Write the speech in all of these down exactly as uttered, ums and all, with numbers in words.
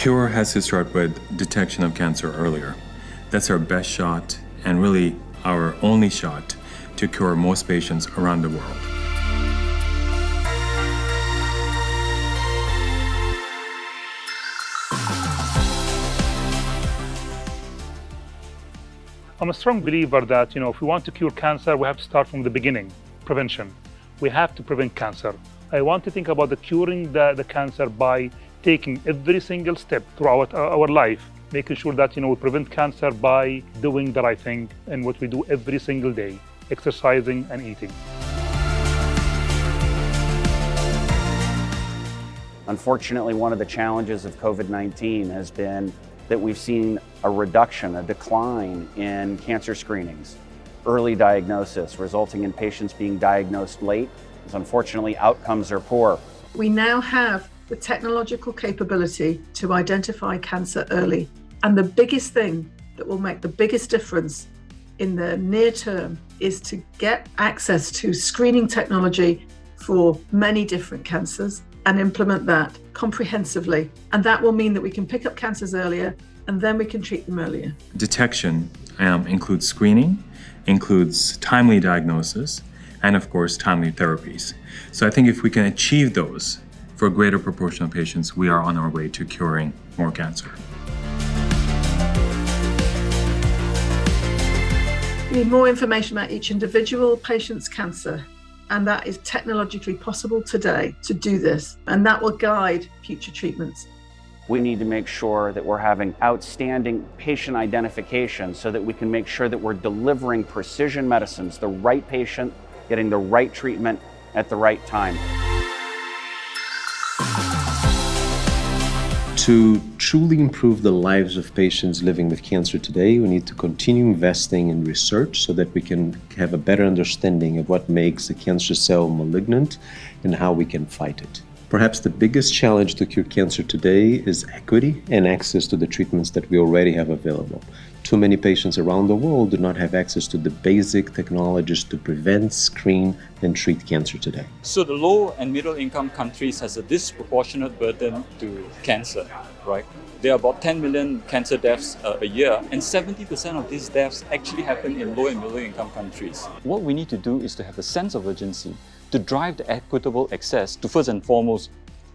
Cure has to start with detection of cancer earlier. That's our best shot and really our only shot to cure most patients around the world. I'm a strong believer that, you know, if we want to cure cancer, we have to start from the beginning, prevention. We have to prevent cancer. I want to think about the curing the, the cancer by taking every single step throughout our, our life, making sure that, you know, we prevent cancer by doing the right thing and what we do every single day, exercising and eating. Unfortunately, one of the challenges of COVID nineteen has been that we've seen a reduction, a decline in cancer screenings, early diagnosis, resulting in patients being diagnosed late, as unfortunately outcomes are poor. We now have the technological capability to identify cancer early. And the biggest thing that will make the biggest difference in the near term is to get access to screening technology for many different cancers and implement that comprehensively. And that will mean that we can pick up cancers earlier and then we can treat them earlier. Detection um, includes screening, includes timely diagnosis, and of course, timely therapies. So I think if we can achieve those for a greater proportion of patients, we are on our way to curing more cancer. We need more information about each individual patient's cancer. And that is technologically possible today to do this, and that will guide future treatments. We need to make sure that we're having outstanding patient identification so that we can make sure that we're delivering precision medicines, the right patient, getting the right treatment at the right time. To truly improve the lives of patients living with cancer today, we need to continue investing in research so that we can have a better understanding of what makes a cancer cell malignant and how we can fight it. Perhaps the biggest challenge to cure cancer today is equity and access to the treatments that we already have available. Too many patients around the world do not have access to the basic technologies to prevent, screen, and treat cancer today. So the low and middle income countries has a disproportionate burden to cancer, right? There are about ten million cancer deaths uh, a year, and seventy percent of these deaths actually happen in low and middle income countries. What we need to do is to have a sense of urgency to drive the equitable access to, first and foremost,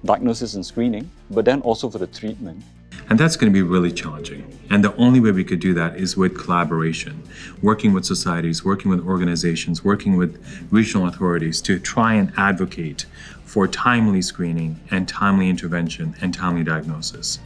diagnosis and screening, but then also for the treatment. And that's going to be really challenging. And the only way we could do that is with collaboration, working with societies, working with organizations, working with regional authorities to try and advocate for timely screening and timely intervention and timely diagnosis.